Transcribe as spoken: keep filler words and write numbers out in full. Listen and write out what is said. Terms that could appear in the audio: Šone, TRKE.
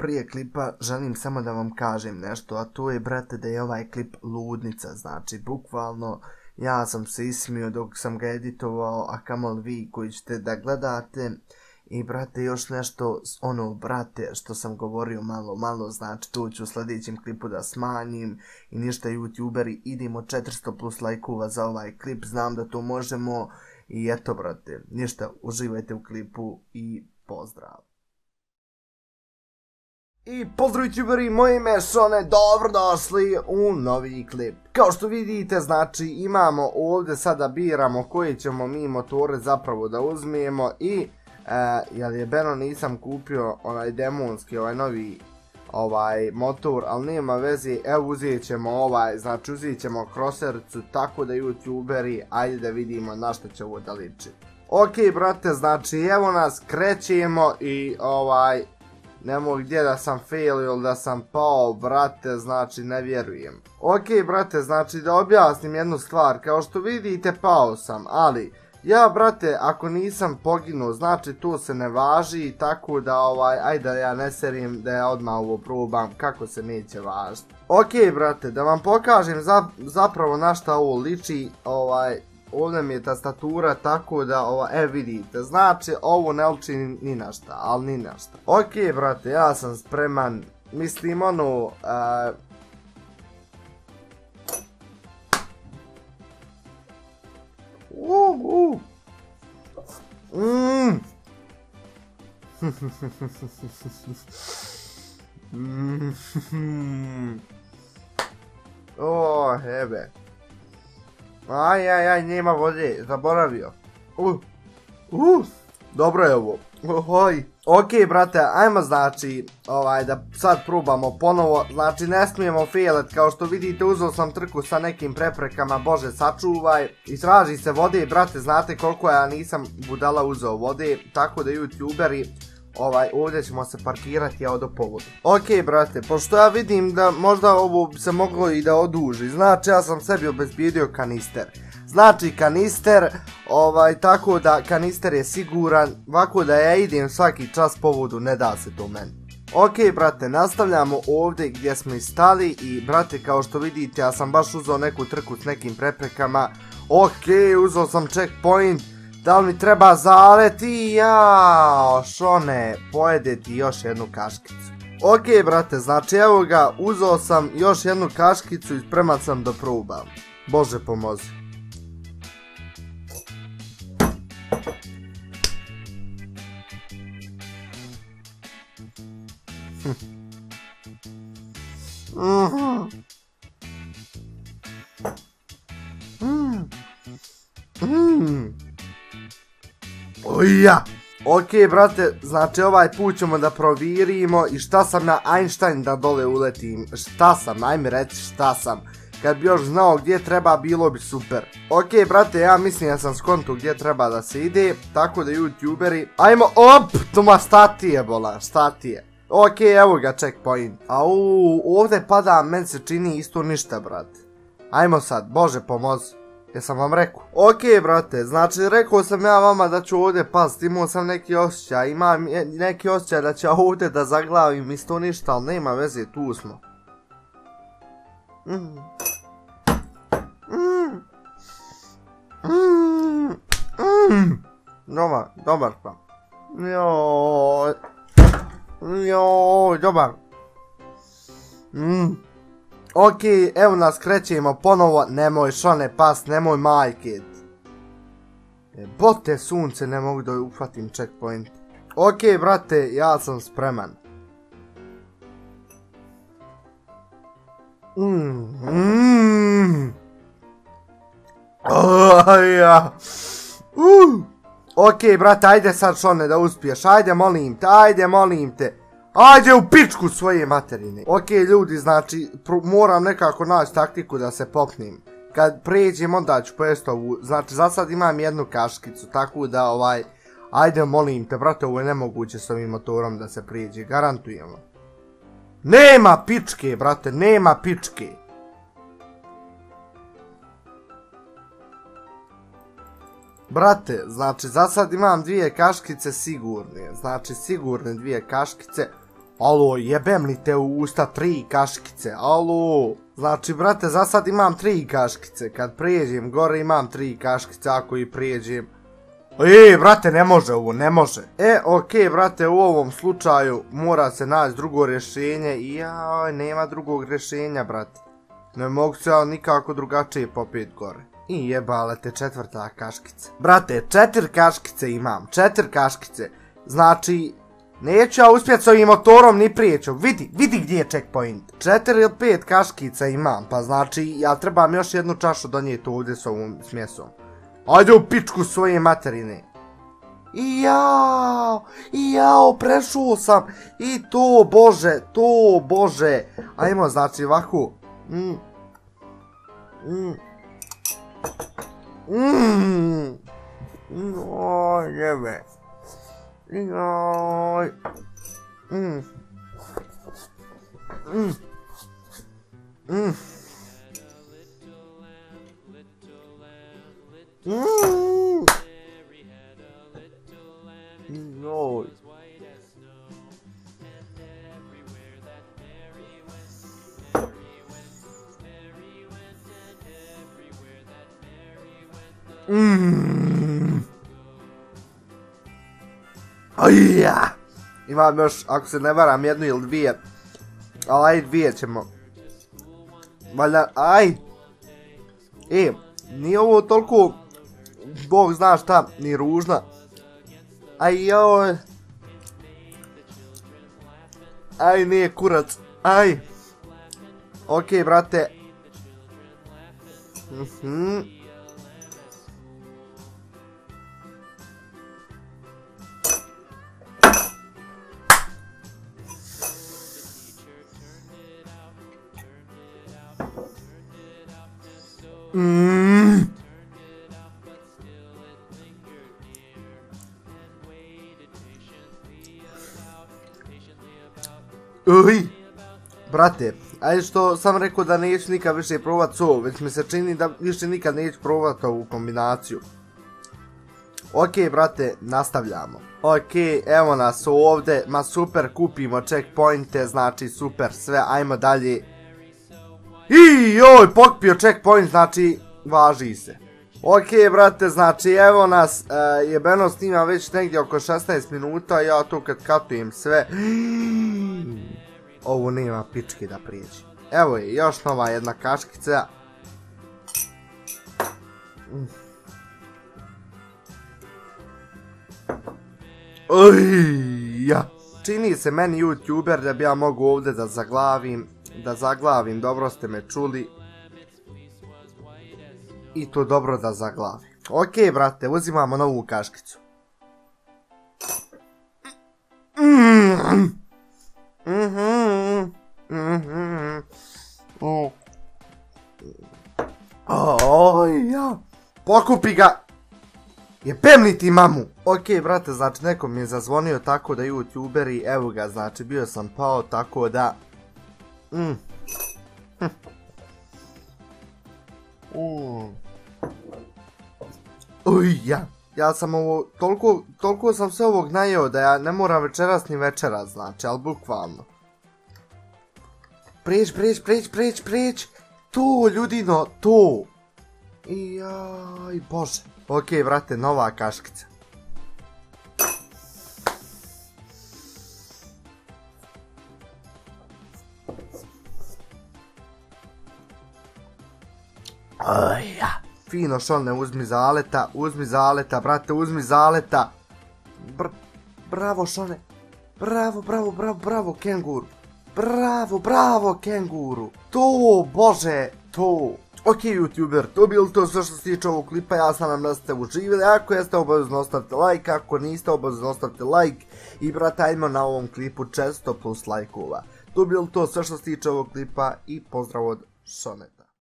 prije klipa želim samo da vam kažem nešto, a to je, brate, da je ovaj klip ludnica, znači, bukvalno, ja sam se ismio dok sam ga editovao, a kamoli vi koji ćete da gledate. I, brate, još nešto, ono, brate, što sam govorio malo, malo, znači, to ću u sljedećem klipu da smanjim. I ništa, youtuberi, idemo četiristo plus lajkova za ovaj klip, znam da to možemo. I eto, brate, ništa, uživajte u klipu i pozdrav. I pozdrav, youtuberi, moje ime je Šone, dobrodošli u novi klip. Kao što vidite, znači, imamo ovdje, sada biramo koje ćemo mi motore zapravo da uzmijemo i... Jel je Beno, nisam kupio onaj demonski, ovaj novi ovaj motor, ali nema veze, evo uzet ćemo ovaj, znači uzet ćemo krosericu, tako da youtuberi, ajde da vidimo na što će ovo da liči. Ok, brate, znači evo nas, krećemo i ovaj, nemoj gdje da sam failio ili da sam pao, brate, znači ne vjerujem. Ok, brate, znači da objasnim jednu stvar, kao što vidite pao sam, ali... Ja, brate, ako nisam poginuo, znači to se ne važi, tako da ovaj, ajde da ja ne serim, da ja odmah ovo probam, kako se neće važiti. Okej, brate, da vam pokažem zapravo na šta ovo liči, ovaj, ovdje mi je tastatura, tako da, ovaj, e vidite, znači ovo ne liči ni na šta, ali ni na šta. Okej, brate, ja sam spreman, mislim ono, eee... Uuu, mmm, mmm, o hebe, aj aj aj, nema vode, zaboravio, uh, uh, dobro je ovo, ohoj. Okej, brate, ajmo znači, ovaj, da sad probamo ponovo, znači ne smijemo failet, kao što vidite uzeo sam trku sa nekim preprekama, bože sačuvaj, i traži se vode, brate, znate koliko ja nisam budala uzeo vode, tako da youtuberi, ovaj, ovdje ćemo se parkirati, ja odo povodu. Okej, brate, pošto ja vidim da možda ovo se moglo i da oduži, znači ja sam sebi obezbijedio kanister. Znači kanister, ovaj, tako da kanister je siguran, ovako da ja idem svaki čas po vodu, ne da se to meni. Okej, brate, nastavljamo ovdje gdje smo i stali i, brate, kao što vidite, ja sam baš uzeo neku trku s nekim preprekama. Okej, uzeo sam checkpoint, da li mi treba zaleti, jao, Šone, pojedeti još jednu kaškicu. Okej, brate, znači evo ga, uzeo sam još jednu kaškicu i spreman sam da probam, bože pomozi. Oja. Okej, brate, znači ovaj put ćemo da provirimo i šta sam na Einstein da dole uletim, šta sam, ajme reći šta sam, kad bi još znao gdje treba bilo bi super. Okej, brate, ja mislim da sam skontu gdje treba da se ide, tako da youtuberi, ajmo, op, toma šta ti je bola, šta ti je. Okej, evo ga checkpoint. Au, ovdje pada, men se čini isto ništa, brate. Ajmo sad, bože pomozi. Jesam vam rekao? Okej, brate, znači rekao sam ja vama da ću ovdje past, imao sam neki osjećaj, imam neki osjećaj da ću ovdje da zaglavim isto ništa, ali nema veze, tu smo. Dobar, dobar sam. Jooj. Jooj, dobar. Mmm. Okej, evo nas, krećemo ponovo, nemoj Šone pas, nemoj majke. Bote sunce, ne mogu da uhvatim checkpoint. Okej, brate, ja sam spreman. Okej, brate, ajde sad Šone da uspiješ, ajde molim te, ajde molim te. Ajde u pičku svoje materine. Okej, ljudi, znači moram nekako naći taktiku da se popnim. Kad pređem onda ću pojesti ovu, znači za sad imam jednu kaškicu, tako da ovaj, ajde molim te, brate, ovo je nemoguće s ovim motorom da se pređe, garantujemo. Nema pičke, brate, nema pičke. Brate, znači za sad imam dvije kaškice sigurne, znači sigurne dvije kaškice. Alo, jebem li te u usta tri kaškice, alo. Znači, brate, za sad imam tri kaškice, kad prijeđem gore imam tri kaškice, ako i prijeđem. Ej, brate, ne može ovo, ne može. E, okej, brate, u ovom slučaju mora se naći drugo rješenje i jaj, nema drugog rješenja, brate. Ne mogu se ja nikako drugačije popit gore. I jebala te četvrta kaškica. Brate, četiri kaškice imam, četiri kaškice. Znači, neću ja uspjet s ovim motorom ni prijeću. Vidi, vidi gdje je checkpoint. Četiri ili pet kaškica imam, pa znači ja trebam još jednu čašu donijeti ovdje s ovom smjesom. Ajde u pičku svoje materine. I jao, i jao, prešao sam. I to bože, to bože. Ajmo, znači ovako. Mm. Mm. Mm. O, jebe. Joj. Mm. Mm. Mm. Mm. Joj. Mm. Ajja. Imam još, ako se ne varam, jednu ili dvije. Ali aj dvije ćemo. Valjda, aj. E, nije ovo toliko, bog zna šta, ni ružna. Aj joj. Aj, nije kurac, aj. Okej, brate. Mhm. Mm. Uj. Brate, ajde što sam rekao da neću nikad više probati ovo, već mi se čini da više nikad neću probati ovu kombinaciju. Okej, brate, nastavljamo. Okej, evo nas ovdje, ma super, kupimo checkpointe, znači super sve, ajmo dalje. I joj, pokupio checkpoint, znači važi se. Okej, brate, znači evo nas, jebeno snimam već negdje oko šesnaest minuta, ja to kad katujem sve. Ovo nema pičke da prijeđi. Evo je, još nova jedna kaškica. Čini se meni youtuber da bi ja mogu ovdje da zaglavim. Da zaglavim, dobro ste me čuli. I to dobro da zaglavim. Okej, brate, uzimamo novu kaškicu. Pokupi ga. Jebem li ti mamu? Okej, brate, znači nekom mi je zazvonio tako da youtuberi, evo ga, znači bio sam pao tako da. Mm. Hm. Mm. Uj, ja. Ja sam ovo, toliko, toliko sam se ovog najeo da ja ne moram večeras ni večeras, znači, ali bukvalno. Preć, preć, preć, preć, preć. To, ljudino, to. Jaj, bože. Okej, brate, nova kaškica. Fino, Šone, uzmi zaleta, uzmi zaleta, brate, uzmi zaleta. Bravo, Šone. Bravo, bravo, bravo, bravo, kenguru. Bravo, bravo, kenguru. To, bože, to. Okej, youtuber, to bilo to sve što se tiče ovog klipa. Ja sam nam da ste uživili. Ako jeste, obavezno ostavite like. Ako niste, obavezno ostavite like. I, brate, ajmo na ovom klipu često plus lajkova. To bilo to sve što se tiče ovog klipa. I pozdrav od Šone.